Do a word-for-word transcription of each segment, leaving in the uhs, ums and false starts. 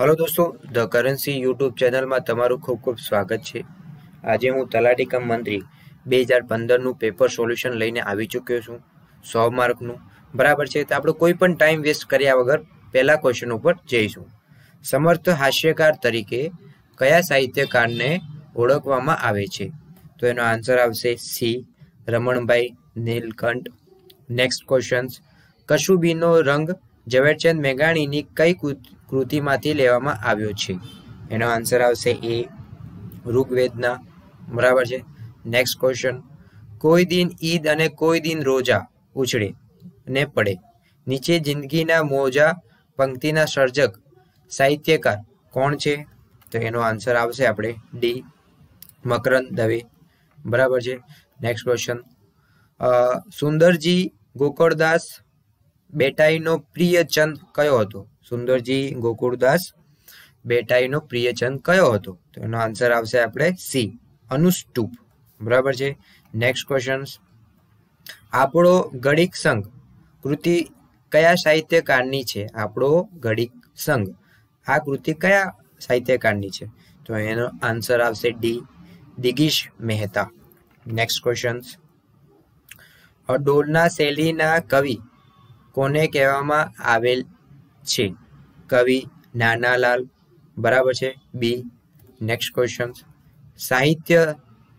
Hello दोस्तों, the currency YouTube channel में तमारू खूब खूब स्वागत है। आज हूँ तलाटी कम मंत्री दो हज़ार पंदर नु पेपर सोल्यूशन लईने आवी चूक्यो छूं। सौ मार्क नु बराबर है। तो आपणे कोईपण टाइम वेस्ट कर्या वगर पहला क्वेश्चन पर जईशुं। समर्थ हास्यकार तरीके कया साहित्यकार ने ओळखवामां आवे छे? तो एनो आंसर आवशे C, Ramanbhai Nilkanth. Next question, कशुबीनो रंग ઝવેરચંદ મેઘાણીની કઈ કૃતિમાંથી લેવામાં આવ્યો છે? એનો આન્સર આવશે એ, ઋગ્વેદના। બરાબર છે। નેક્સ્ટ ક્વેશ્ચન, કોઈ દિન ઈદ અને કોઈ દિન રોજા ઉછળે ને પડે નીચે જિંદગીના મોજા પંક્તિના સર્જક સાહિત્યકાર કોણ છે? તો એનો આન્સર આવશે આપણે ડી, મકરંદ દવે। બરાબર છે। નેક્સ્ટ ક્વેશ્ચન, સુંદરજી ગોકળદાસ बेटाईनो प्रियचंद कयो हतो? सुंदरजी गोकुळदास बेटाईनो प्रियचंद कयो हतो? तो एनो आंसर आवशे आपणे सी, अनुष्टुप। बराबर छे। नेक्स्ट क्वेश्चन, आपणो घड़ीक संघ कृति कया साहित्यकारनी छे? आपणो घड़ीक संघ आ कृति कया साहित्यकारनी छे? तो एनो आंसर आवशे D, Digish Mehta. Next question, डोलना शैलीना कवि कोने कहेवामां आवेल छे? कवि नानालाल। बराबर छे, बी। नेक्स्ट क्वेश्चन, साहित्य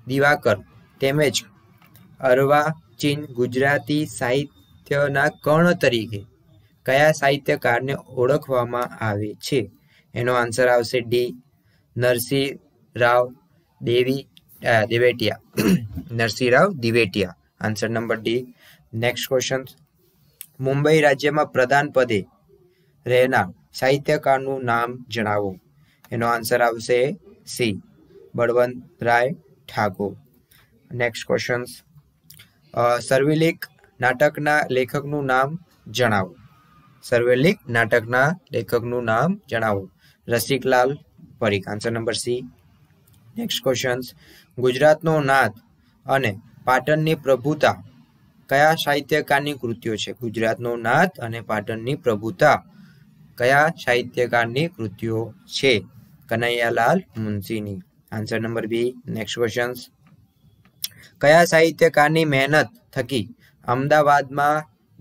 दिवाकर तेमज अर्वाचीन गुजराती साहित्यना कर्ण तरीके कया साहित्यकारने ओळखवामां आवे छे? एनो आंसर आवशे डी, नरसिंहराव देवी Divetia. Narsinhrao Divetia answer number D. Next question, Mumbai राज्य में प्रधान पदे रहना साहित्यकार नु नाम जणावो? एनो आंसर आवशे सी, बळवंतराय ठाकोर। नेक्स्ट क्वेश्चन, सर्वेलिक नाटकना लेखकनु नाम जणावो? सर्वेलिक नाटकना लेखकनु नाम जणावो? Rasiklal Parikh answer number C. Next question, गुजरातनो नाथ अने पाटणनी प्रभुता कया साहित्यकारनी कृतिओ छे? गुजरातनो नाथ अने पाटणनी प्रभुता कया साहित्यकारनी कृतिओ छे? कन्हैयालाल मुंशीनी answer number B. Next question, कया साहित्यकारनी मेहनत थकी अमदावादमां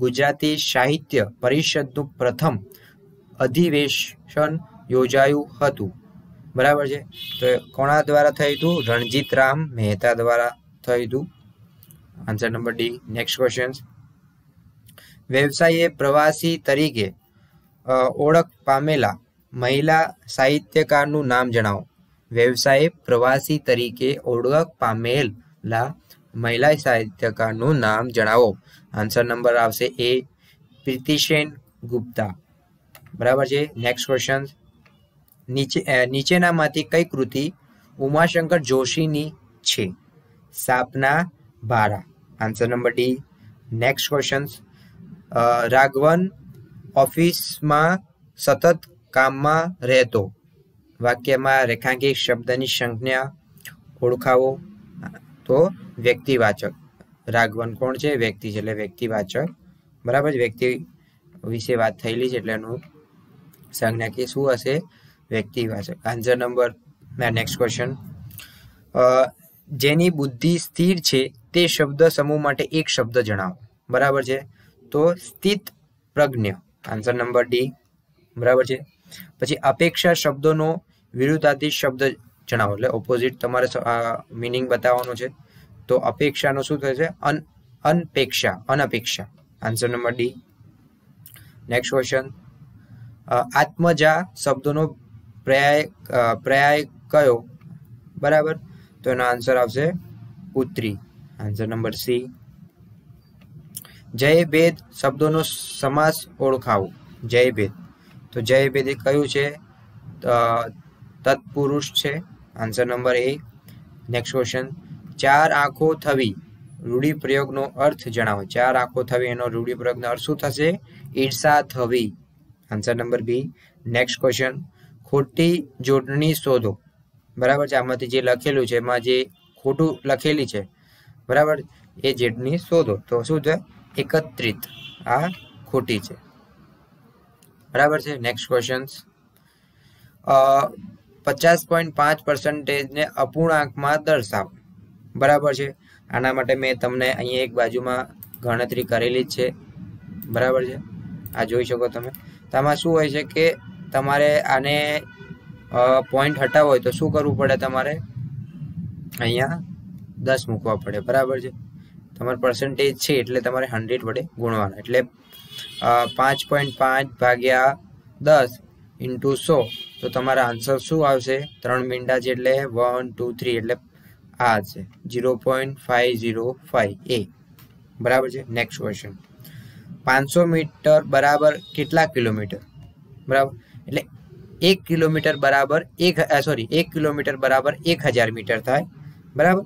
गुजराती साहित्य परिषदनुं प्रथम अधिवेशन योजायुं हतुं? बराबर छे। तो कोणा द्वारा थयुं? रणजीतराम मेहता द्वारा थयुं answer number D. Next question, व्यवसायी प्रवासी तरीके ओळख पामेला महिला साहित्यकारनु नाम जणावो? व्यवसायी प्रवासी तरीके ओळख पामेला महिला साहित्यकारनु नाम जणावो? आंसर नंबर आवशे ए, प्रीतिसेन गुप्ता। बराबर छे। नेक्स्ट क्वेश्चन, नीचे नीचेनामांथी कई कृति उमाशंकर जोशीनी छे? सापना बारा answer number D. Next question, Raghavan office में सतत काम में रहते वाक्य में रेखांकित शब्द की संज्ञा ओळखावो? तो व्यक्तिवाचक। राघवन कोण छे? व्यक्ति छे એટલે व्यक्तिवाचक। बराबर। व्यक्ति विषे बात थयेली छे એટલે એનું સંજ્ઞા કે શું હશે? व्यक्तिवाचक आंसर नंबर। नेक्स्ट क्वेश्चन, जेनी बुद्धि स्थिर छे ते शब्द समूह माटे एक शब्द जणावो? बराबर छे। तो स्थित प्रज्ञ आंसर नंबर डी। बराबर छे। पछी अपेक्षा शब्दोनो विरुद्धार्थी शब्द जणावो એટલે ઓપોઝિટ તમારે मीनिंग बतावવાનો છે। तो अपेक्षाનો શું થશે? અન અનપેક્ષા અનપેક્ષા answer number D. Next question, आत्मजा शब्दोनो पर्याय पर्याय कयो? बराबर। तो एनो आंसर आवशे पुत्री आंसर नंबर सी। जय भेद शब्दोनो समास ओळखावो? जय भेद। तो जय भेद ए कयुं छे? तत्पुरुष छे answer number A. Next question, चार आँखों थवी रूढ़िप्रयोगनो अर्थ जणावो? चार आँखों थवी एनो रूढ़िप्रयोगनो अर्थ शुं थशे? ईर्षा थवी answer number B. Next question, खोटी जोडणी शोधो? बराबर छे। आमांथी जे लखेलुं छे एमां जे खोटुं लखेली छे बराबर ए जोडणी शोधो? तो शुं छे? एकत्रित। आ खोटी छे। बराबर छे। नेक्स्ट क्वेश्चन, पचास पॉइंट पांच पर्सेंटेज ने अपूर्णांक में दर्शाव बराबर है। आना माटे मैं तमने अहीं एक बाजू में गणतरी करेली है बराबर है। आ जोई शको तमे। तो आमां शुं होय छे के तमारे आने पॉइंट हटावो होय तो शुं करवू पड़े, तमारे अहींया दस मूकवा पड़े बराबर है। तमारे पर्सेंटेज छे एटले तमारे हंड्रेड वडे गुणवाना, एटले पांच पॉइंट पांच भाग्या दस इंटू सौ तो तमारा आंसर शू आवशे? त्रण मींडा जेटले वन टू थ्री एटले आ छे zero point five zero five ए बराबर है। नेक्स्ट क्वेश्चन पांच सौ मीटर बराबर कितना किलोमीटर बराबर एटले एक किलोमीटर बराबर एक सॉरी एक किलोमीटर बराबर एक हज़ार मीटर थाय बराबर।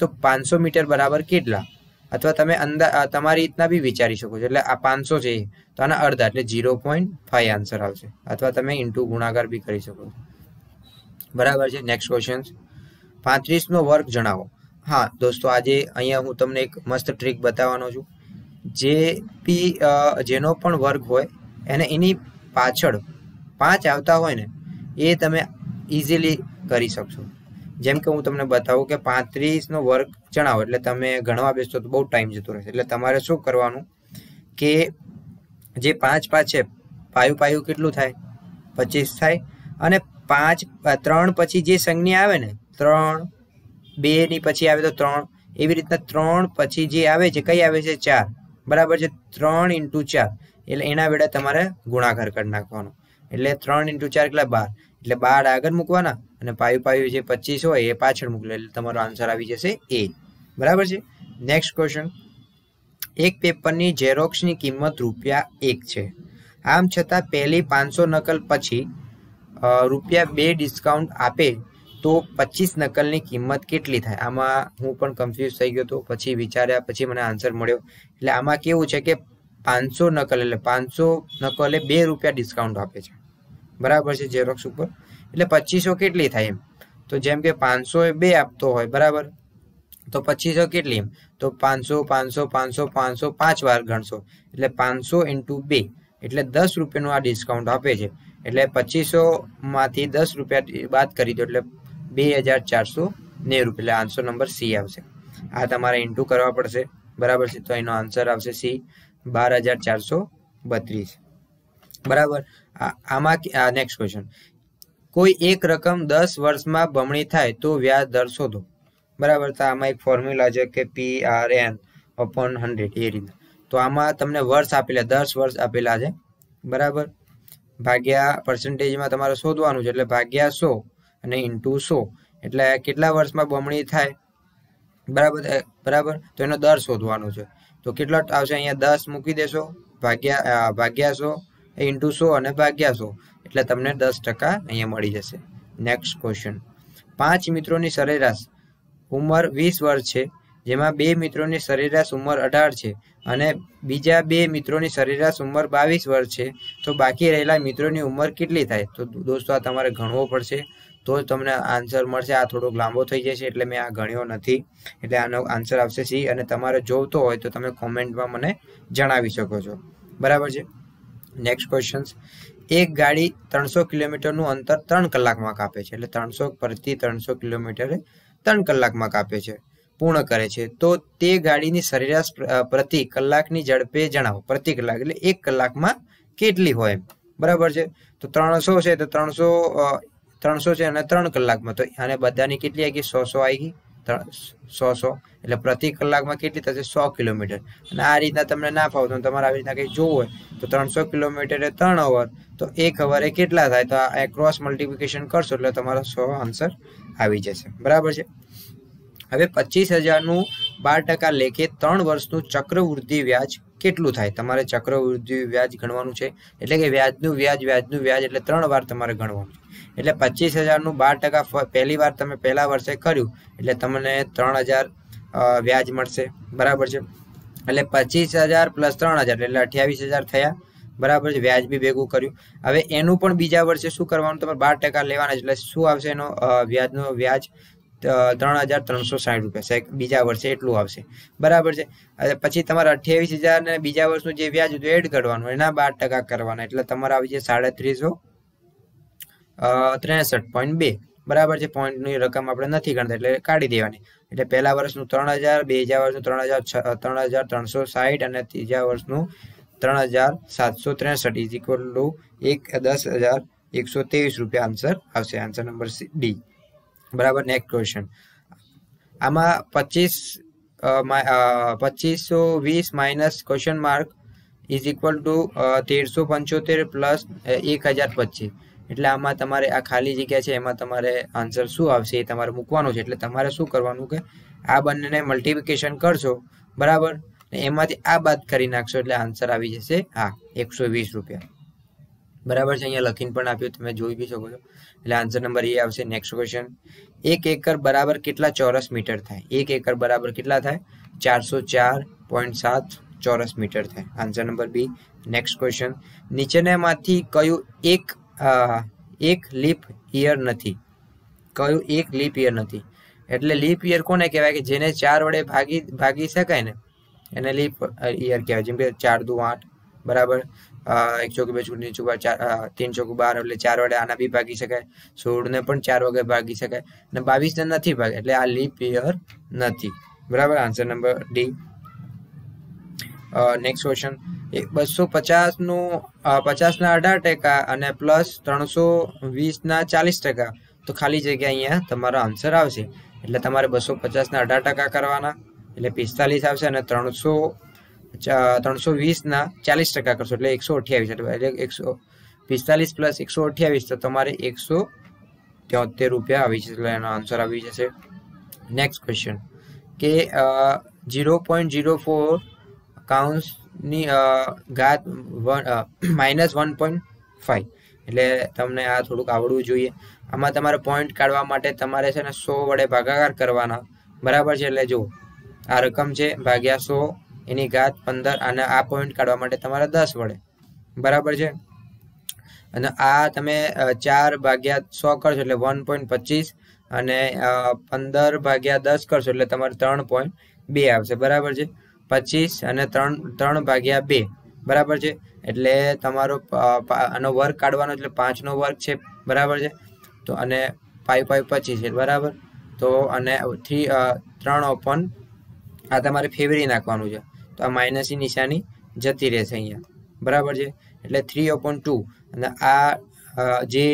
तो पांच सौ मीटर बराबर कितना अथवा तमे अंदाज तमारी इतना भी विचारी शको छो। आ पांच सौ है तो आना अर्धा एटले जीरो पॉइंट फाइव आंसर आवशे, अथवा तमे इंटू गुणाकार भी करी शको बराबर है। नेक्स्ट क्वेश्चन पैंतीस नो वर्ग जणावो। हाँ दोस्तों आजे अहींया हूँ तमने एक मस्त ट्रीक बताववानो छूं। जे पी जेनो पण वर्ग होय एने एनी पाछळ पांच आवता होय ने ए तमे इजीली करी शकशो। जेम के हूँ तमने बतावू के पैंतीस नो वर्ग जणावो एटले तमे गणवा बेसो तो बहुत टाइम जतो रहेशे। एटले तमारे शुं करवानुं के जे पांच पांच छे पायु पायु केटलुं थाय पच्चीस थाय अने पांच त्रण पछी जे संज्ञा आवे ने त्रण बे नी पछी आवे तो त्रण एवी रीतना त्रण पछी जे आवे छे कई आवे छे चार बराबर छे। त्रण इंटू चार एटले एना वेळा तमारे गुणाकार करी नाखवानो एटले त्रण इंटू चार एटले बार एटले बार आगळ मूकवाना अने पायु पायु जे पच्चीस होय ए पाछळ मूकले एटले तमारो आंसर आवी जशे ए बराबर छे। नेक्स्ट क्वेश्चन एक पेपरनी झेरोक्सनी किंमत रूपिया एक छे, आम छतां पहेली पांचसो नकल पछी रूपिया बे डिस्काउंट आपे तो पच्चीस नकल की किंमत केटली थाय? आमा हूँ पण कन्फ्यूज थई गयो तो पछी विचार्या पछी मने आंसर मळ्यो। एटले आमा केवुं छे के पांच सौ नकल एटले पांच सौ नकले बे रुपया डिस्काउंट आपे छे बराबर छे जेरोक्स उपर, एटले पच्चीसो केटली थाय एम? तो जेम के पांच सौ ए बे आपतो होय बराबर तो पच्चीसो केटली एम? तो पांच सौ पांच सौ पांच सौ पांच सौ पांच वार गणशो एटले पांच सौ इंटू बे एटले दस रुपयानुं आ डिस्काउंट आपे छे। एटले पच्चीसो मांथी दस रुपया बाद करी दो एटले दो हज़ार चार सौ नब्बे आंसर नंबर सी आवशे। आ तमारे इंटू करवा पड़शे बराबर छे तो एनो आंसर आवशे सी बारह हज़ार चार सौ बत्रीस बराबर। आमा नेक्स्ट क्वेश्चन कोई एक रकम दस वर्ष में बमणी थाय तो व्याज दर शोधो बराबर। तो आमा एक फॉर्म्युला छे के P R N upon hundred ए रीते। तो आमा तमने वर्ष आपेला दस वर्ष आपेला छे बराबर भाग्या पर्सेंटेज में तमारे शोधवानुं छे एटले भाग्या सौ अने इंटू सौ एटले केटला वर्ष में बमणी थाय बराबर बराबर। तो एनो दर शोधवानो छे तो केटलो आवशे अहींया दस मूकी देशो भाग्या भाग्या सौ इंटू सौ अने भाग्या सौ एटले तमने दस टका अहींया मळी जशे। नेक्स्ट क्वेश्चन पांच मित्रोनी सरेराश उमर वीस वर्ष छे, जेमां बे मित्रोनी सरेराश उमर अठार छे अने बीजा बे मित्रोनी सरेराश उमर बावीस वर्ष छे, तो बाकी रहेला मित्रोनी उमर केटली थाय? तो दोस्तों आ तमारे गणवो पड़शे तो तमने आंसर मळशे। आ थोड़ो लांबो थई जशे एटले मैं आ गण्यो नथी एटले आनो आंसर आवशे सी अने तमारे जोवतो होय तो तमे कमेंटमां मने जणावी शको छो बराबर छे। नेक्स्ट क्वेश्चन एक गाड़ी त्रणसो किलोमीटरनुं अंतर त्रण कलाकमां कापे छे एटले त्रणसो परथी त्रणसो किलोमीटर त्रण कलाकमां कापे छे पूर्ण करे छे, तो ते गाड़ीनी सरेराश प्रति कलाकनी झड़पे जणावो। प्रति कलाक एटले एक कलाकमां केटली होय बराबर छे। तो त्रणसो छे तो त्रणसो त्रणसो है त्रण कलाक में तो आने बधाने केटली आई गई सौ सौ आई गई सौ सौ एटले प्रति कलाक में केटली थशे सौ किलोमीटर। अने आ रीतना तमने ना फावतो तो तमारे आवी रीतना कंई जोवुं होय तो त्रणसो किलोमीटर त्रण अवर तो एक अवरे केटला थाय तो आ क्रॉस मल्टीप्लिकेशन करशो एटले तमारो सौ आंसर आई जशे बराबर छे। हवे पच्चीस हज़ार नुं बार टका लेखे त्रण वर्षनुं चक्रवृद्धि व्याज केटलुं थाय? तमारे चक्रवृद्धि व्याज गणवानुं छे एटले के व्याजनुं व्याज व्याजनुं व्याज एटले त्रण वार तमारे गणवानुं छे। एटले पच्चीस हज़ार नुं बार टका पहली बार तमे पहला वर्षे कर्युं एटले तमने त्रण हज़ार व्याज मळशे बराबर छे। एटले पच्चीस हज़ार प्लस त्रण हज़ार एटले अठावीस हज़ार थया बराबर छे। व्याज बी भेगुं कर्युं हवे एनुं पण बीजा वर्षे शुं करवानुं? तमारे बार टका लेवाना एटले शुं आवशे एनो व्याजनो व्याज त्रण हज़ार त्रणसो साठ रुपया बीजा वर्षे एटलुं आवशे बराबर छे। पछी तमारे अठावीस हज़ार ने बीजा वर्षनुं जे व्याज हतुं एड करवानुं एना बार टका करवाना एटले तमारे आवी जशे साडત્રીસો ત્રેસઠ પોઈન્ટ બે બરાબર છે. પોઈન્ટ ની રકમ આપણે નથી ગણતા એટલે કાઢી દેવાની. એટલે પહેલા વર્ષનું ત્રણ હજાર, બીજા વર્ષનું ત્રણ હજાર ત્રણ હજાર ત્રણસો સાઠ અને ત્રીજા વર્ષનું ત્રણ હજાર સાતસો ત્રેસઠ ઇઝ ઇક્વલ ટુ દસ હજાર એકસો ત્રેવીસ રૂપિયા આન્સર આવશે. આન્સર નંબર ડી બરાબર. Next question. આમાં પચીસ પચીસો વીસ minus question mark is equal to તેરસો પંચોતેર પ્લસ એક હજાર પચીસ. એટલે આમાં તમારે આ ખાલી જગ્યા છે એમાં તમારે આન્સર શું આવશે એ તમારે મૂકવાનું છે. એટલે તમારે શું કરવાનું કે આ બંનેને મલ્ટિપ્લિકેશન કરશો બરાબર ને એમાંથી આ બાદ કરી નાખશો એટલે આન્સર આવી જશે હા એકસો વીસ રૂપિયા બરાબર છે. અહીંયા લખીને પણ આપ્યું તમે જોઈ બી શકો છો. એટલે આન્સર નંબર એ આવશે. Next question. એક એકર બરાબર કેટલા ચોરસ મીટર થાય? એક એકર બરાબર કેટલા થાય? ચારસો ચાર પોઈન્ટ સાત ચોરસ મીટર થાય. Answer number B. Next question. નીચેનામાંથી કયું એક એક લીપ ઈયર નથી? કયું એક લીપ ઈયર નથી? એટલે લીપ ઈયર કોને કહેવાય કે જેને ચાર વડે ભાગી ભાગી શકાય ને એને લીપ ઈયર કહેવાય. જેમ કે ચાર દુ આઠ બરાબર, એક ચોક બે છૂટ નીચું બાર, તીન ચોક બાર, એટલે ચાર વડે આના બી ભાગી શકાય, સોળ ને પણ ચાર વગર ભાગી શકાય અને બાવીસ ને નથી ભાગે એટલે આ લીપ ઈયર નથી બરાબર. Answer number D. Next question. બસો પચાસ નું પચાસ ના અઢાર ટકા અને પ્લસ ત્રણસો વીસ ના ચાલીસ ટકા તો ખાલી જગ્યા અહીંયા તમારો આન્સર આવશે. એટલે તમારે બસો પચાસ ના અઢાર ટકા કરવાના એટલે પિસ્તાલીસ આવશે અને ત્રણસો ત્રણસો વીસ ના ચાલીસ ટકા કરશો એટલે એકસો અઠ્યાવીસ. એટલે એકસો પિસ્તાલીસ પ્લસ એકસો અઠ્યાવીસ તો તમારે એકસો તોતેર રૂપિયા આવી જશે. એટલે એનો આન્સર આવી જશે. નેક્સ્ટ ક્વેશ્ચન કે ઝીરો પોઈન્ટ ઝીરો ફોર કાઉન્સ ની ઘાત માઇનસ વન પોઈન્ટ ફાઈવ. એટલે તમને આ થોડુંક આવડવું જોઈએ. આમાં તમારે પોઈન્ટ કાઢવા માટે તમારે છે ને સો વડે ભાગાકાર કરવાના બરાબર છે. એટલે જો આ રકમ છે ભાગ્યા સો એની ઘાત પંદર અને આ પોઈન્ટ કાઢવા માટે તમારે દસ વડે બરાબર છે. અને આ તમે ચાર ભાગ્યા સો કરશો એટલે વન પોઈન્ટ પચીસ અને પંદર ભાગ્યા દસ કરશો એટલે તમારે ત્રણ પોઈન્ટ બે આવશે બરાબર છે. પચીસ અને ત્રણ ત્રણ ભાગ્યા બે બરાબર છે. એટલે તમારો આનો વર્ગ કાઢવાનો એટલે પાંચનો વર્ગ છે બરાબર છે. તો અને પાંચ પાંચ પચીસ છે બરાબર. તો અને થ્રી ત્રણ ઓપન આ તમારે ફેરવી નાખવાનું છે. તો આ માઇનસની નિશાની જતી રહેશે અહીંયા બરાબર છે. એટલે થ્રી ઓપન ટુ અને આ જે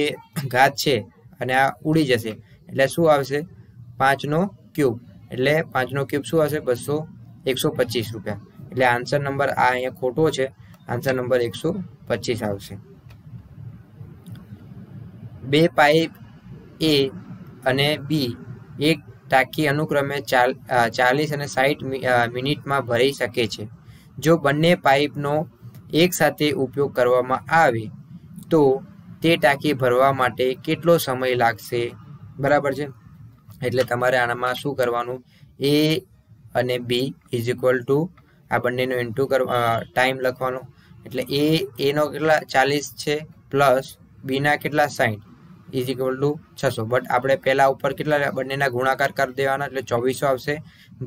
ઘાત છે અને આ ઉડી જશે એટલે શું આવશે? પાંચનો ક્યુબ. એટલે પાંચનો ક્યુબ શું આવશે? બસો એકસો પચીસ રૂપિયા. એટલે આન્સર નંબર આ અહીંયા ખોટો છે. આન્સર નંબર એકસો પચીસ આવશે. બે પાઇપ એ અને બી એક ટાંકી અનુક્રમે ચાલીસ અને સાઠ મિનિટમાં ભરાઈ શકે છે. જો બંને પાઇપનો એકસાથે ઉપયોગ કરવામાં આવે તો તે ટાંકી ભરવા માટે કેટલો સમય લાગશે બરાબર છે. એટલે તમારે આનામાં શું કરવાનું? એ અને બી ઇઝ ઇક્વલ ટુ આ બંનેનો ઇન્ટુ કરવા ટાઈમ લખવાનો. એટલે એ એનો કેટલા ચાલીસ છે પ્લસ બીના કેટલા સાઠ ઇઝ ઇક્વલ ટુ છસો. બટ આપણે પહેલાં ઉપર કેટલા બંનેના ગુણાકાર કરી દેવાના એટલે ચોવીસો આવશે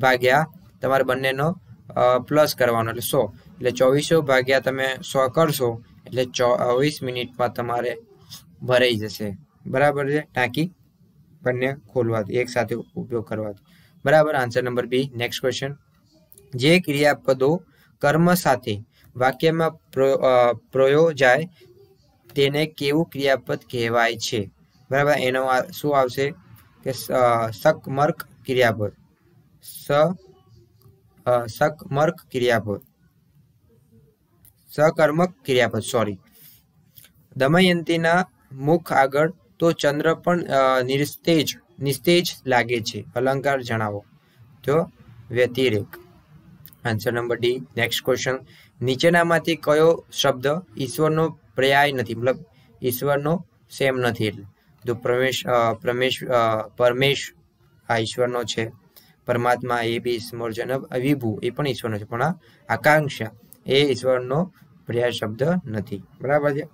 ભાગ્યા તમારે બંનેનો પ્લસ કરવાનો એટલે સો. એટલે ચોવીસો ભાગ્યા તમે સો કરશો એટલે ચોવીસ મિનિટમાં તમારે ભરાઈ જશે બરાબર છે. ટાંકી બંને ખોલવાથી એકસાથે ઉપયોગ કરવાથી બરાબર. Answer number B. Next question. જે ક્રિયાપદો કર્મ સાથે વાક્યમાં પ્રયોજાય તેને કેવું ક્રિયાપદ કહેવાય છે બરાબર. એનો શું આવશે કે શકમર્ક ક્રિયાપદ. સ શકમર્ક ક્રિયાપદ સકર્મક ક્રિયાપદ સોરી. દમયંતીના મુખ આગળ તો ચંદ્ર પણ નિસ્તેજ નિસ્તેજ લાગે છે. અલંકાર જણાવો. તો વ્યતિરેક. Answer number D. Next question. નીચેનામાંથી કયો શબ્દ ઈશ્વરનો પર્યાય નથી? મતલબ ઈશ્વરનો સેમ નથી. એટલે જો પ્રમેશ પ્રમેશ પરમેશ આ ઈશ્વરનો છે, પરમાત્મા એ બી ઈશ્વર છે, વિભુ એ પણ ઈશ્વરનો છે, પણ આ આકાંક્ષા એ ઈશ્વરનો પર્યાય શબ્દ નથી બરાબર છે.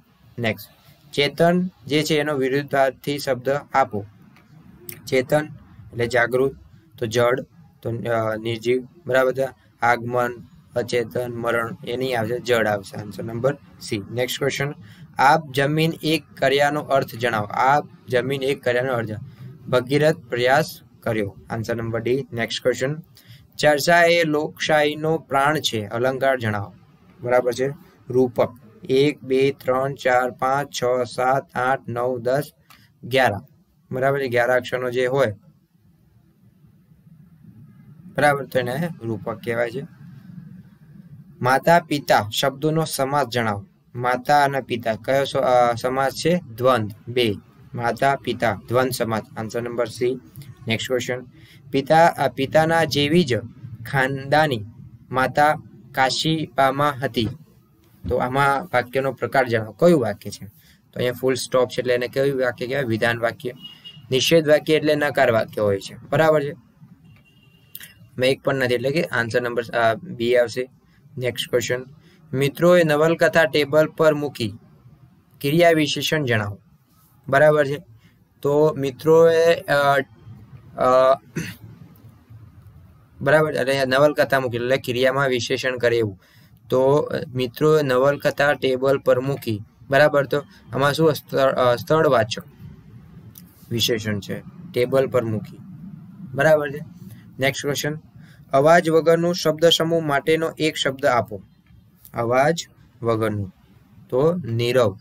નેક્સ્ટ. ચેતન જે છે એનો વિરુદ્ધાર્થી શબ્દ આપો. ચેતન એટલે જાગૃત, તો જડ, તો નિર્જીવ બરાબર છે. આગમન, અચેતન, મરણ એ નહીં આવશે, જડ આવશે. Answer number C. Next question. आप जमीन एक कर्यानो अर्थ जणावो। आप जमीन एक कर्यानो अर्थ भगीरथ प्रयास कर्यो। Answer number D. Next question. चर्चा ए लोकशाही नो प्राण छे, अलंकार जणावो। बराबर छे रूपक। एक बे त्रण चार पांच छ सात आठ नौ दस ग्यारह। बराबर ग्यारह अक्षरों जे होय बराबर तो एने रूपक कहेवाय छे। माता पिता शब्दों समास जणावो। माता अने पिता कयो समास छे? द्वंद्व। बे माता पिता द्वंद्व समास। Answer number C. Next question. पिता पिताना जेवी ज खानदानी माता काशीपामा हती। तो आमा वाक्यनो प्रकार जणावो, कयो वाक्य छे? तो अहींया फूल स्टॉप छे એટલે એને કયું વાક્ય કહેવાય? વિધાન વાક્ય। નિષેધ વાક્ય એટલે નકાર વાક્ય હોય છે। બરાબર છે, મે એક પણ નથી એટલે કે આન્સર નંબર બી આવશે। Next question. मित्रों नवलकथा टेबल पर मूकी क्रिया विशेषण जणावो। बराबर है, तो मित्रों बराबर अरे नवलकथा मूकी क्रिया में विशेषण करे। तो मित्रों नवलकथा टेबल पर मूकी। बराबर, तो आमां शुं स्थळवाचक विशेषण छे? टेबल पर मूकी। बराबर है। Next question. अवाज वगरनो शब्द समूह माटेनो एक शब्द आपो। अवाज वगरनु तो नीरव।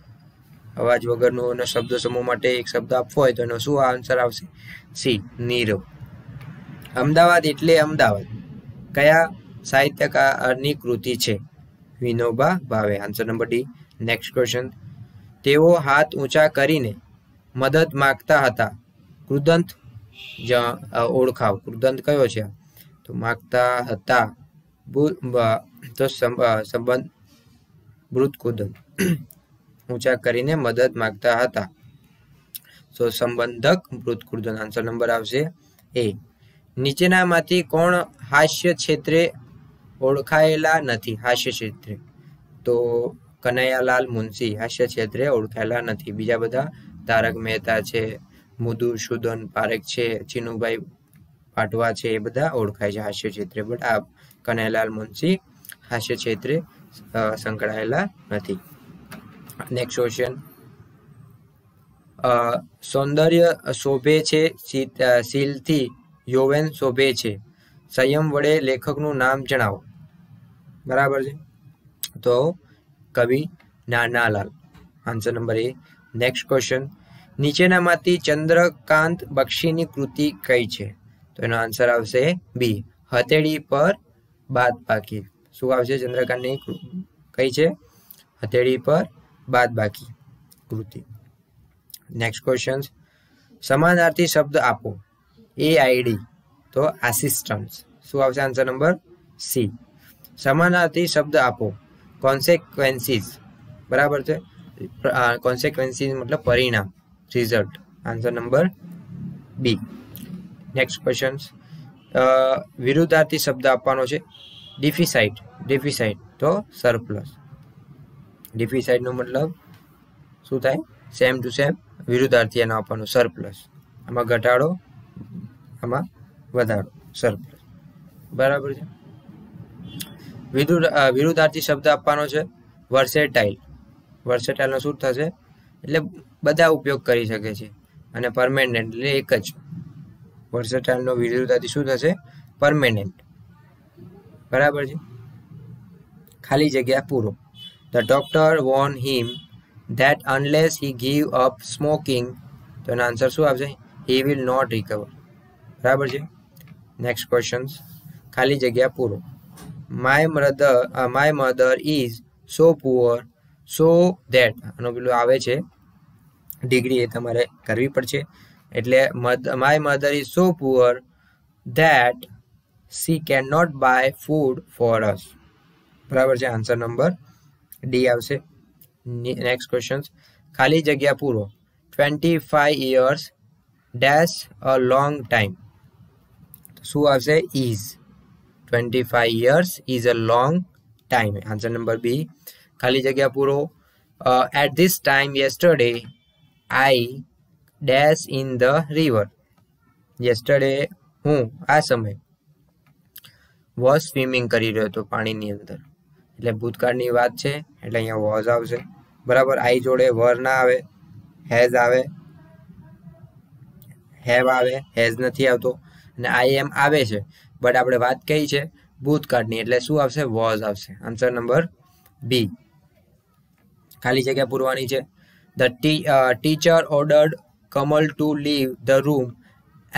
अवाज वगरनु शब्द समूह माटे एक शब्द आपवो होय तो एनो शुं आंसर आवशे? सी, नीरव। अमदावाद एटले अमदावाद कया साहित्यकारनी कृति छे? Vinoba Bhave. Answer number D. Next question. तेओ हाथ ऊंचा करीने मदद मांगता हता, कृदंत ओळखाव। कृदंत कयो छे? तो मांगता हता तो संबंध मृत कुर्दन। ऊंचा करीने मदद मांगता हता तो संबंधक मृत कुर्दन। आंसर नंबर आवशे ए। नीचेना मांथी कोण हास्य क्षेत्रे ओळखायेला नथी? हास्य क्षेत्रे तो कन्हैयालाल मुंशी हास्य क्षेत्रे ओळखायेला नथी। बीजा बधा तारक मेहता छे, मधुसूदन पारेख छे, चीनुभाई पाटवा छे, ए बधा ओळखाय छे हास्य क्षेत्रे। बट आ कन्हैयालाल मुंशी हास्य क्षेत्रे संकळायेला नथी। Next question. सौंदर्य शोभे छे शीलथी यौवन शोभे छे, संयम वडे लेखकनुं नाम जणावो। बराबर छे, तो कवि Nanalal. Answer number A. Next question. नीचेनामांथी चंद्रकांत बक्षीनी कृति कई छे? तो एनो आंसर आवशे बी, हथेड़ी पर बादबाकी। शुं आवशे? चंद्रकांत ने कई छे? हथेड़ी पर बादबाकी कृति। Next question. समानार्थी शब्द आपो। ए आई डी तो असिस्टंस। शुं आवशे? Answer number C. समानार्थी शब्द आपो। कॉन्सिक्वेंसीज। बराबर छे, कॉन्सिक्वेंसीज मतलब परिणाम, result. Answer number B. Next question. विरुद्धार्थी शब्द आपवानो छे। डिफिसाइट। डिफिसाइट तो सरप्लस। डिफिसाइट नो मतलब शुं थाय? सेम टू सेम विरुद्धार्थी एनो आपवानो सरप्लस। आमां घटाडो, आमां वधारो, सरप्लस। बराबर छे। विरुद्ध विरुद्धार्थी शब्द आपवानो छे वर्सेटाइल। वर्सेटाइल नो शुं थशे? एटले बधा उपयोग करी शके छे अने परमेनंट एटले एक ज। वर्सेटाइल नो विरुद्धार्थी शुं थशे? परमेनंट। बराबर है। खाली जगह पूरो। The doctor Warne him that unless he give up smoking तो एनो आंसर शुं आवशे? He will not recover. बराबर है। Next question. खाली जगह पूरो। My mother my mother is so poor so that आनो पेलुं आवे छे डिग्री ए तमारे करवी पड़शे एटले my mother is so poor that she can not buy food for us. बराबर है। आंसर नंबर डी आवशे। Next question. खाली जगह पूरो। Twenty five years dash a long time तो शुं आवशे? Is. Twenty five years is a long time. Answer number B. खाली जगह पूरो। At this time yesterday I dash in the river. Yesterday हूँ आ समय वॉज स्विमिंग करी रह्यो तो पानी नी अंदर एटले भूतकाळनी वात छे एटले अहींया वॉज आवशे। बराबर आई जोड़े वरना आवे हेज आवे हेव आवे हेज नहीं आवतो ने आई एम आवे छे बट आपणे वात कही छे भूतकाळनी एटले शुं आवशे वॉज आवशे। Answer number B. खाली जगह पूरवानी छे। The teacher ordered Kamal to leave the room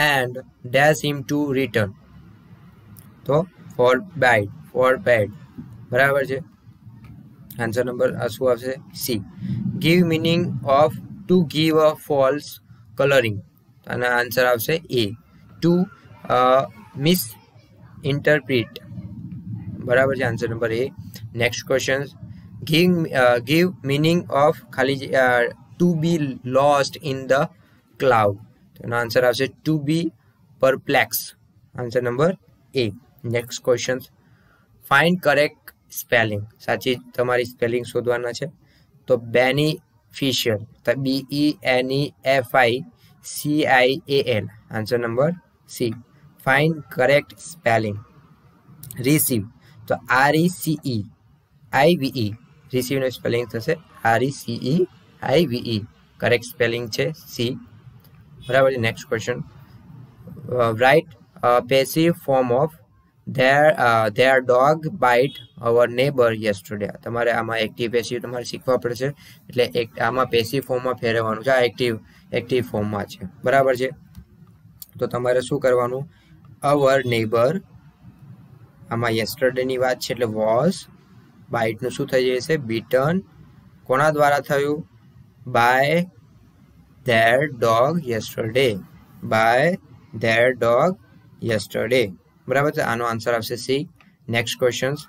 and dash him to return तो फॉर बैड फॉर बैड बराबर छे। आंसर नंबर शुं आवशे C. Give meaning of to give a false colouring तो आंसर आवशे ए टू मिस इंटरप्रीट बराबर छे। Answer number A. Next question Give, uh, give meaning of खाली uh, to be lost in the cloud तो answer आपसे to be perplexed। Answer number A. Next question find correct spelling साची तुम्हारी spelling शोधवाना है तो बेनिफिशियल तो B E N E F I C I A L. Answer number C. Find correct spelling receive तो R E C E I V E receive नो spelling थशे R E C E I V E correct spelling छे C बराबर। Next question write passive form of their their dog bite our neighbour yesterday तमारे आमा active passive तमारे शीखवा पड़शे एटले एक आमा पैसिव फॉर्म में फेरवानुं छे आ एक्टिव एक्टिव फॉर्म में छे बराबर छे तो तमारे शुं करवानुं अवर नेबर आमा यस्टरडे नी वात छे एटले वॉज बाइट नु शू थई जशे बीटन कोना द्वारा थयु by their dog yesterday by their dog yesterday बराबर छे। आनो आंसर आवशे C. Next questions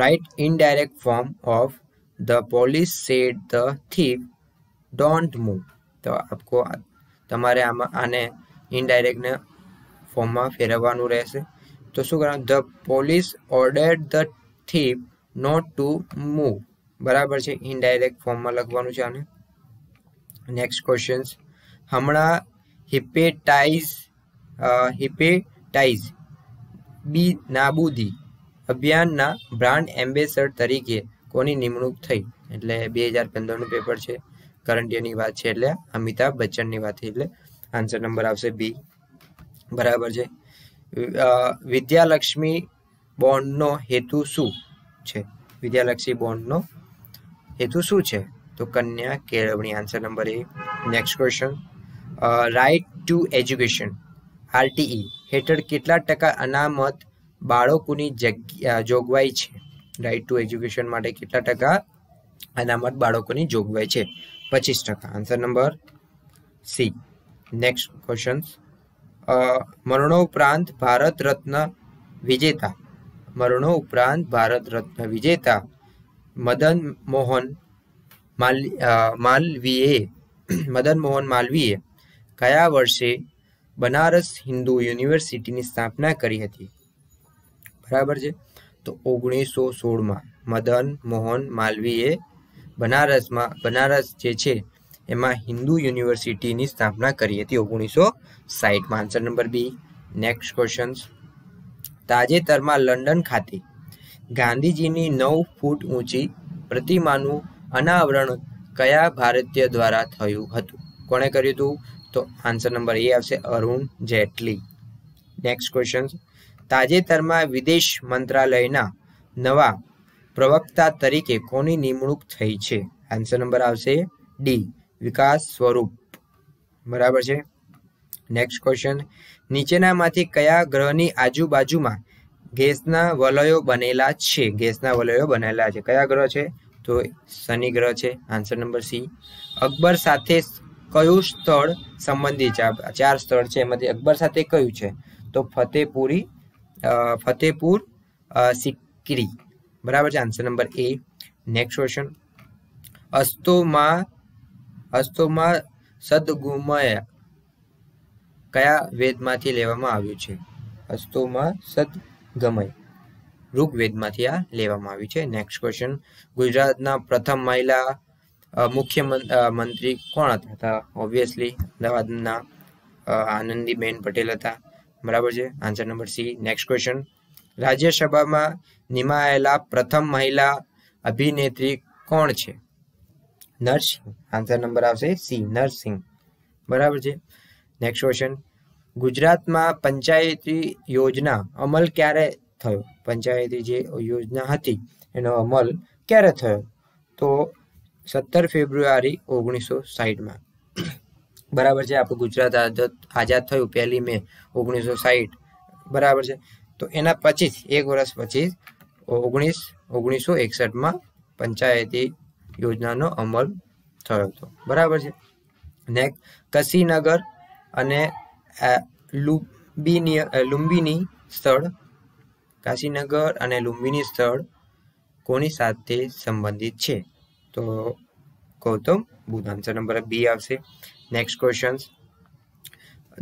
write indirect form of the police said the thief don't move तो आपको तमारे आने इनडायरेक्ट ने फॉर्म में फेरववानुं रहेशे तो शू करना the police ordered the thief not to move बराबर छे इनडायरेक्ट फॉर्म में लखवानुं छे आने। नेक्स्ट क्वेश्चन्स हमणा हिपेटाइज हिपेटाइज बी नाबूदी अभियानना ब्रांड एम्बेसडर तरीके कोनी निमणूक थई एटले दो हज़ार पंद्रह नो पेपर छे करंट ईयर नी वात छे एटले अमिताभ बच्चन नी वात छे एटले आंसर नंबर आवशे बी बराबर छे। विद्यालक्ष्मी बॉन्ड नो हेतु शू छे विद्यालक्ष्मी बॉन्ड नो हेतु शू छे तो कन्या केळवणी। Answer number A. Next question right to education RTE हेठळ केटला टका अनामत बाळकोनी जोगवाई छे राइट टू एज्युकेशन माटे केटला टका अनामत बाळकोनी जोगवाई छे पच्चीस टका। Answer number C. Next question मरणोपरांत भारत रत्न विजेता मरणोपरांत भारत रत्न विजेता मदन मोहन माल मालवीए मदन मोहन मालवीए कया वर्षे बनारस हिंदू यूनिवर्सिटी की स्थापना करी हती बराबर है तो ओगनीस सौ सोल में मदन मोहन मालवीए बनारस में बनारस जे छे एमा हिंदू यूनिवर्सिटी की स्थापना करी थी ओगनीस सौ साइठ में। Answer number B. Next question ताजेतर में लंडन खाते गांधीजी की नौ फूट ऊंची प्रतिमा नु अनावरण कया भारतीय द्वारा थयुं हतुं कोणे कर्युं हतुं तो आंसर नंबर ए आवशे अरुण जेटली। नेक्स्ट क्वेश्चन ताजेतर में विदेश मंत्रालयना नवा प्रवक्ता तरीके कोनी निमणूक थई छे आंसर नंबर आवशे डी विकास स्वरूप बराबर छे। नेक्स्ट क्वेश्चन नीचेना मांथी कया ग्रहनी आजुबाजू में गैसना वलयो बनेला छे गैसना वलयो बनेला छे कया ग्रह छे तो शनि ग्रह छे। आंसर नंबर सी। अकबर साथे क्यू स्थल संबंधी छे चार स्थल छे एमांथी अकबर साथे क्यू छे तो फतेहपुरी फतेहपुर सिकरी बराबर छे। Answer number A. Next question अस्तो मां अस्तोमा सदगुमय कया वेदमांथी लेवामां आव्युं छे अस्तोमा सदगमय ऋग्वेदमांथी आ लेवामां आव्युं छे। नेक्स्ट क्वेश्चन गुजरातना प्रथम महिला मुख्यमंत्री कोण हता तो ऑब्वियसली अमदावादना आनंदीबेन पटेल हता बराबर छे। Answer number C. Next question राज्यसभामां निमायेला प्रथम महिला अभिनेत्री कौन छे? नर्सिंग। आंसर नंबर आवशे सी, नर्सिंग। बराबर छे। नेक्स्ट क्वेश्चन, गुजरात में पंचायती योजना अमल क्यारे थयो? पंचायती जे योजना हती एनो अमल क्यारे थयो? तो सत्तर फेब्रुआरी ओगनीस सौ साइठ में। बराबर छे। आप गुजरात आजाद थयो पहली मे ओगनीस सौ साइठ। बराबर छे। तो एना पचीस एक वर्ष पचीस ओगनीस ओगनीस सौ एकसठ में पंचायती योजना नो अमल थयो हतो। बराबर छे। नेक्स्ट, कशीनगर अने लुंबिनी लुंबिनी स्थल, काशीनगर अने लुंबिनी स्थल कोनी साथे संबंधित छे? तो Gautam Buddha. Answer number B आवशे। नेक्स्ट क्वेश्चन,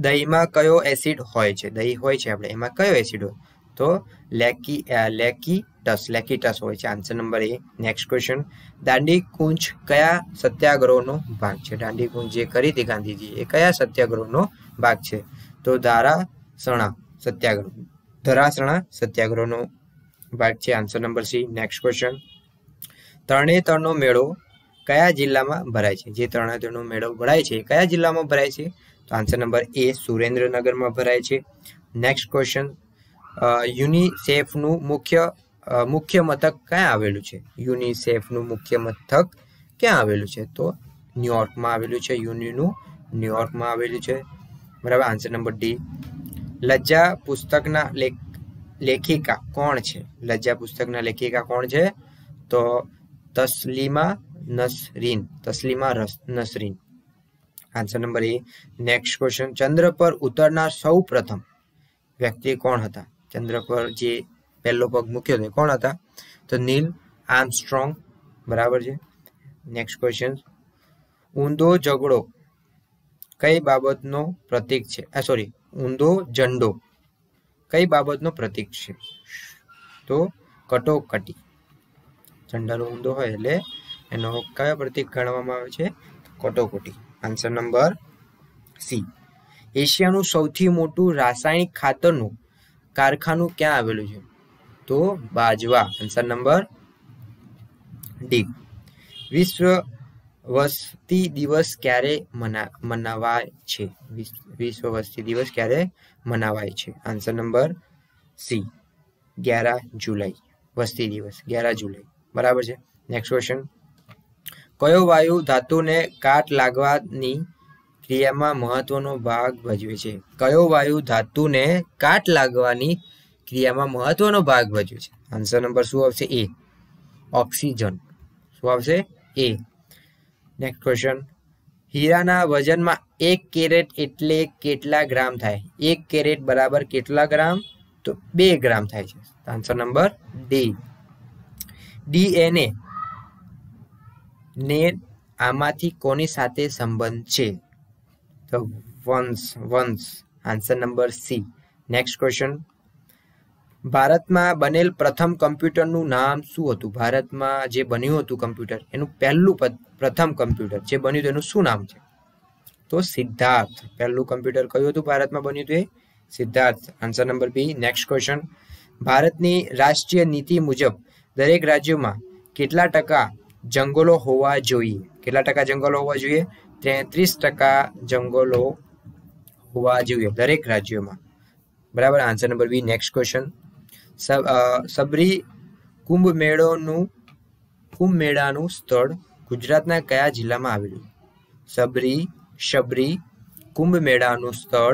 दही में कयो एसिड होय छे? दही होय छे आपणे, एमां कयो एसिड होय? तो लेकी लेकीटस लेकीटस होय छे। Answer number A. Next question, Dandi कूच कया सत्याग्रहनो भाग छे? दांडी कूच जे करी थी गांधीजीए ए कया सत्याग्रहनो भाग छे? तो धारासणा सत्याग्रह धारासणा सत्याग्रहनो भाग छे। Answer number C. Next question, तरणेतरनो मेळो कया जिल्लामां भराय छे? जे तरणेतरनो मेळो भराय छे कया जिल्लामां भराय छे? तो आंसर नंबर ए, सुरेन्द्रनगर में भराय छे। नेक्स्ट क्वेश्चन, यूनिसेफ नु मुख्य मुख्य मथक क्या आवेलू छे? यूनिसेफ नु मुख्य मथक क्या आवेलू छे? तो न्यूयॉर्क में आवेलू छे। यूनी नु न्यूयॉर्क में आवेलू छे। बराबर। Answer number D. लज्जा पुस्तकना लेख लेखिका कौन छे? लज्जा पुस्तकना लेखिका कौन छे? तो Taslima Nasrin Taslima Nasrin. Answer number A. Next question, चंद्र पर उतरना सौ प्रथम व्यक्ति कौन था? चंद्र पर जे पहलो पग मुक्यो तो कौन था? तो नील आर्मस्ट्रॉन्ग। बराबर है। नेक्स्ट क्वेश्चन, ऊंधो झगड़ो कई बाबत नो प्रतीक छे? सॉरी, ऊंधो झंडो कई बाबत नो प्रतीक छे? तो कटोकटी। झंडा नो ऊंधो होय एटले एनो कयो प्रतीक गणवामां आवे छे? कटोकटी। आंसर नंबर सी। एशियानु सौथी मोटू रासायनिक खातरनु कारखानु क्या आवेलू छे? तो बाजवा। Answer number D. विश्व वस्ती दिवस क्यारे मना मनावाय छे? विश्व वस्ती दिवस क्यारे मनावाय छे? आंसर नंबर सी, ग्यारह जुलाई। वस्ती दिवस ग्यारह जुलाई। बराबर छे। नेक्स्ट क्वेश्चन, कयो वायु धातु ने काट लागवानी क्रिया में महत्वनो भाग भजवे छे? कयो वायु धातु ने काट लागवानी क्रिया में महत्वनो भाग भजवे छे? आंसर नंबर शू आवशे? A, oxygen. शू आवशे? ए। नेक्स्ट क्वेश्चन, हीराना वजन में एक केरेट एटले केटला ग्राम थाय? एक केरेट बराबर केटला ग्राम? तो बे ग्राम थाय छे। Answer number D. डीएनए ने आमाथी कोनी साथे संबंध छे? तो वंश वंश। Answer number C. Next question, Bharat में बनेल प्रथम कम्प्यूटर नु नाम शुं हतुं? भारत में जे बन्युं हतुं कम्प्यूटर एनु पहलू प्रथम कम्प्यूटर जे बन्युं तेनु शुं नाम छे? तो सिद्धार्थ। पहलू कम्प्यूटर कयुं हतुं भारत में बन्युं ते? Siddharth. Answer number B. Next question, Bharat नी राष्ट्रीय नीति मुजब दरेक राज्य में केटला टका जंगलो होवा जोईए? केटला टका जंगलो होवा जोईए? तेत्रीस टका जंगलो होवा जोईए दरेक राज्योमां। बराबर। Answer number B. Next question, सब सबरी कुंभ मेळोनु कुंभ मेळानु स्थळ गुजरातना कया जिल्लामां आवेलुं? सबरी शबरी कुंभ मेळानु स्थळ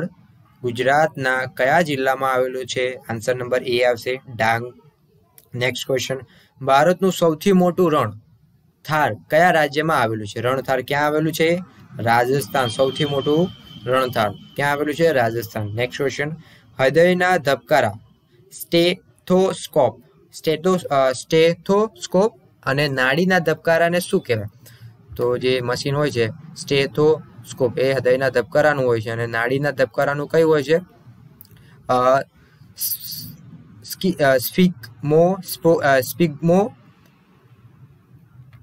गुजरातना कया जिल्लामां आवेलुं छे? आंसर नंबर ए आवशे, ડાંગ। नेक्स्ट क्वेश्चन, भारतनु સૌથી મોટું રણ थार क्या राज्य में आवेलू छे? रणथार क्या आवेलू छे? राजस्थान। सौथी मोटू रणथार क्या आवेलू छे? राजस्थान। नेक्स्ट क्वेश्चन, हृदयना धबकारा स्टेथोस्कोप स्टेथो स्टेथोस्कोप अने नाडीना धबकाराने शुं कहेवाय? तो जे मशीन होय छे स्टेथोस्कोप ए हृदयना धबकारानुं होय छे अने नाडीना धबकारानुं कयुं होय छे? अ स्फिग्मो स्फिग्मो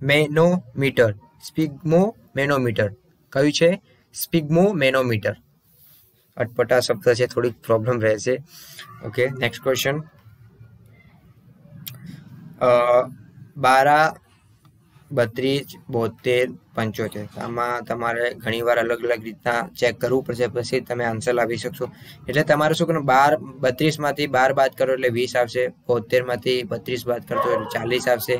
मेनोमीटर स्फिग्मोमेनोमीटर कયું છે? स्फिग्मोमेनोमीटर। अटपटा शब्द છે, થોડી પ્રોબ્લેમ રહેશે। ઓકે, નેક્સ્ટ ક્વેશ્ચન, અ बारह बत्रीस बोतेर पंचोतेर आमां तमारे घणी वार अलग अलग रीतना चेक करवू पड़शे पछी तमे आंसर लावी शकशो। एटले तमारे शुं करवानुं बार बत्रीस मांथी बार बाद करो एटले वीस आवशे, बोतेर मांथी बत्रीस बाद करशो एटले चालीस आवशे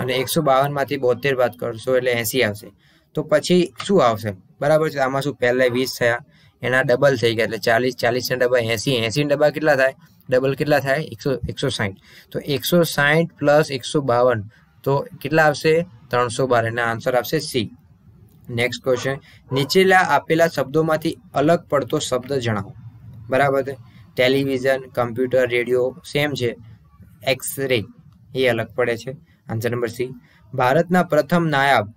अने एक सौ बावन मांथी बोतेर बाद करशो एटले एंसी आवशे। तो पछी शुं आवशे बराबर छे आमां शुं पहले वीस थया एना डबल थई गया एटले चालीस, चालीस ना डबल एंसी, एंसी ना डबल केटला थाय डबल केटला थाय एक सौ साठ। तो एक सौ साठ प्लस एक सौ बावन तो केटला आवशे तीन सौ बारह ना आंसर आपसे सी। नेक्स्ट क्वेश्चन नीचेला आपेला शब्दों मांथी अलग पड़तो शब्द जणावो। बराबर टेलिविजन कम्प्यूटर रेडियो सेम है, एक्सरे ये अलग पड़े छे आंसर नंबर सी। भारतना प्रथम नायब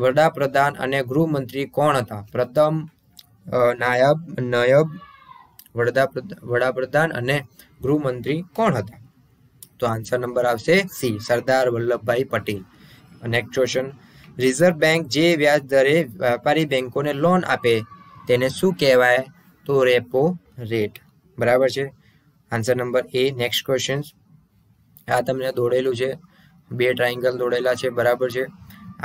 वडाप्रधान अने गृहमंत्री कोण हता? प्रथम नायब नायब वडाप्रधान अने गृहमंत्री कोण हता? तो आंसर नंबर आवशे C Sardar Vallabhbhai Patel. Next question reserve bank जे व्याज दरे व्यापारी बैंकों ने लोन आपे तेने शुं कहेवाय? तो रेपो रेट। बराबर छे answer number A. Next question आ तमने दौड़ेलू है, बे ट्राइंगल दौड़ेला है बराबर है।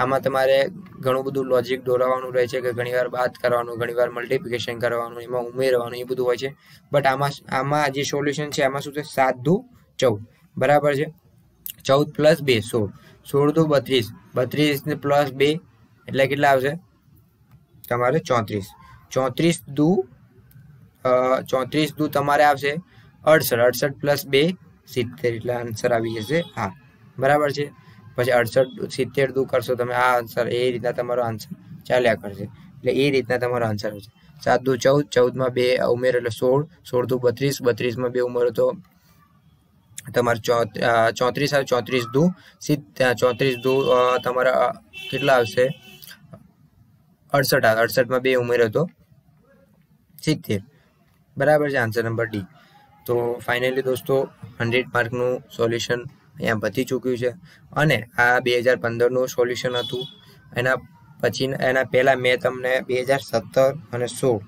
आमां तमारे घणुं बधुं लॉजिक दौरावानुं रहे छे के घणीवार बात करवानुं, घणीवार मल्टीप्लिकेशन करवानुं, एमां उमेरवानुं ए बधुं होय छे। बट आमां आमां जे सोल्यूशन छे आमां शुं छे सात दू चौद बराबर है, चौदह प्लस बे सोल, सोल दो बत्रीस, बत्रीस प्लस बे एटले केटला आवशे तमारे चौतरीस, चौतरीस दू चौतरीस दू तमारे आवशे अड़सठ, अड़सठ प्लस बे सित्तेर एटले आंसर आवी जशे आ बराबर छे। पछी अड़सठ सित्तेर दू करशो तमे आ आंसर ए रीतना तमारो आंसर चाल्या करशे एटले ए रीतना तमारो आंसर आवशे सात दू चौदह, चौदह मां बे उमेरो एटले सोल, सोल दू बत्रीस, बत्रीस मां बे उमेरो तो तमार चौतरीस आवे, चौतरीस दू चौतरीस दू तमारा केटला आवशे अड़सठ, अड़सठ में बे उमेरो तो सित्तेर बराबर है आंसर नंबर डी। तो फाइनली दोस्तों हंड्रेड मार्कनु सोल्यूशन अँ पती चूक्यू है अने आ दो हज़ार पंदर नु सोल्यूशन हतुं। एना पछी एना पहला मैं तमने दो हज़ार सत्तर अने सोल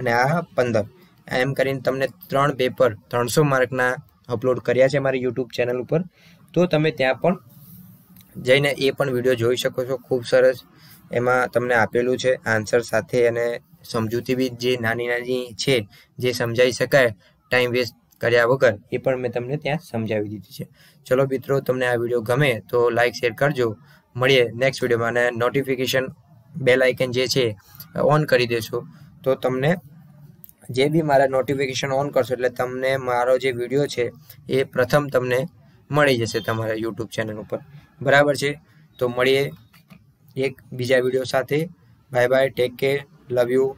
अने आ पंदर एम करीने तमने त्रण पेपर त्रणसो मार्कना अपलोड कर्या छे मारी यूट्यूब चैनल पर, तो तमे त्यां पण जईने ए पण विडियो जोई शको छो। खूब सरस एमां तमने आपेलू छे आंसर साथे अने समजूती बी जे नानी नानी छे जे समजाई शकाय टाइम वेस्ट कर्या वगर ए पण मैं तमने त्यां समजावी दीधी छे। चलो मित्रों तमने आ विडियो गमे तो लाइक शेर करजो। मळीए नेक्स्ट विडियोमां अने नोटिफिकेशन बेल आइकन जे छे ऑन करी देशो तो तमने जे भी मारा नोटिफिकेशन ऑन करशो एटले तमने मारो जे विडियो छे ए प्रथम तमने मळी जशे तमारा यूट्यूब चैनल पर। बराबर छे तो मळीए एक बीजा विडियो साथे। Bye bye, take care, love you.